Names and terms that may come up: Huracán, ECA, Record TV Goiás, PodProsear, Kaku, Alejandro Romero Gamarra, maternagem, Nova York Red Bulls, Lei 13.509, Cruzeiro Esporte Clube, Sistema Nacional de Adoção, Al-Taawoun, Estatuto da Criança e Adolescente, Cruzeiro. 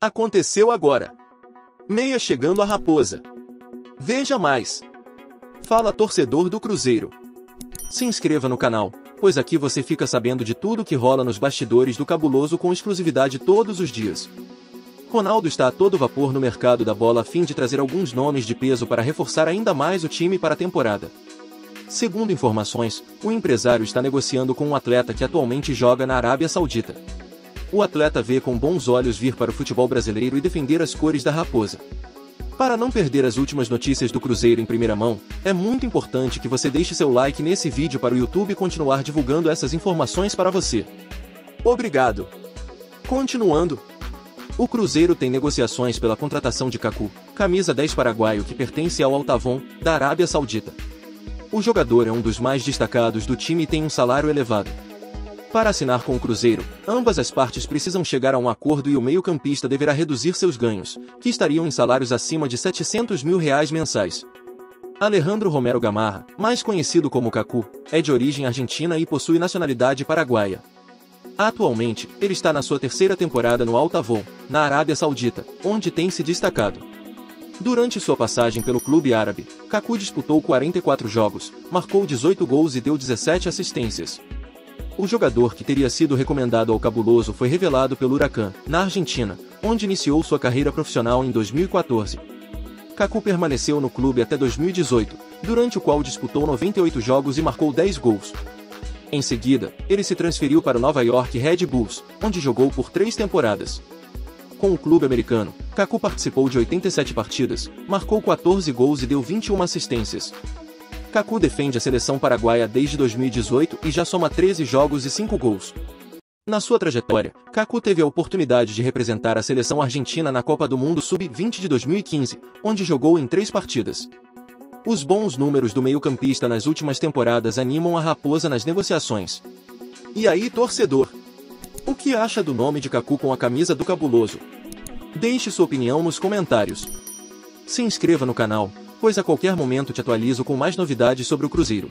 Aconteceu agora. Meia chegando a Raposa. Veja mais. Fala, torcedor do Cruzeiro. Se inscreva no canal, pois aqui você fica sabendo de tudo que rola nos bastidores do cabuloso com exclusividade todos os dias. Ronaldo está a todo vapor no mercado da bola a fim de trazer alguns nomes de peso para reforçar ainda mais o time para a temporada. Segundo informações, o empresário está negociando com um atleta que atualmente joga na Arábia Saudita. O atleta vê com bons olhos vir para o futebol brasileiro e defender as cores da Raposa. Para não perder as últimas notícias do Cruzeiro em primeira mão, é muito importante que você deixe seu like nesse vídeo para o YouTube continuar divulgando essas informações para você. Obrigado! Continuando, o Cruzeiro tem negociações pela contratação de Kaku, camisa 10 paraguaio que pertence ao Al-Taawoun, da Arábia Saudita. O jogador é um dos mais destacados do time e tem um salário elevado. Para assinar com o Cruzeiro, ambas as partes precisam chegar a um acordo e o meio-campista deverá reduzir seus ganhos, que estariam em salários acima de R$ 700 mil mensais. Alejandro Romero Gamarra, mais conhecido como Kaku, é de origem argentina e possui nacionalidade paraguaia. Atualmente, ele está na sua terceira temporada no Al-Taawoun, na Arábia Saudita, onde tem se destacado. Durante sua passagem pelo clube árabe, Kaku disputou 44 jogos, marcou 18 gols e deu 17 assistências. O jogador que teria sido recomendado ao cabuloso foi revelado pelo Huracán, na Argentina, onde iniciou sua carreira profissional em 2014. Kaku permaneceu no clube até 2018, durante o qual disputou 98 jogos e marcou 10 gols. Em seguida, ele se transferiu para o Nova York Red Bulls, onde jogou por 3 temporadas. Com o clube americano, Kaku participou de 87 partidas, marcou 14 gols e deu 21 assistências. Kaku defende a seleção paraguaia desde 2018 e já soma 13 jogos e 5 gols. Na sua trajetória, Kaku teve a oportunidade de representar a seleção argentina na Copa do Mundo Sub-20 de 2015, onde jogou em 3 partidas. Os bons números do meio-campista nas últimas temporadas animam a Raposa nas negociações. E aí, torcedor? O que acha do nome de Kaku com a camisa do cabuloso? Deixe sua opinião nos comentários. Se inscreva no canal, pois a qualquer momento te atualizo com mais novidades sobre o Cruzeiro.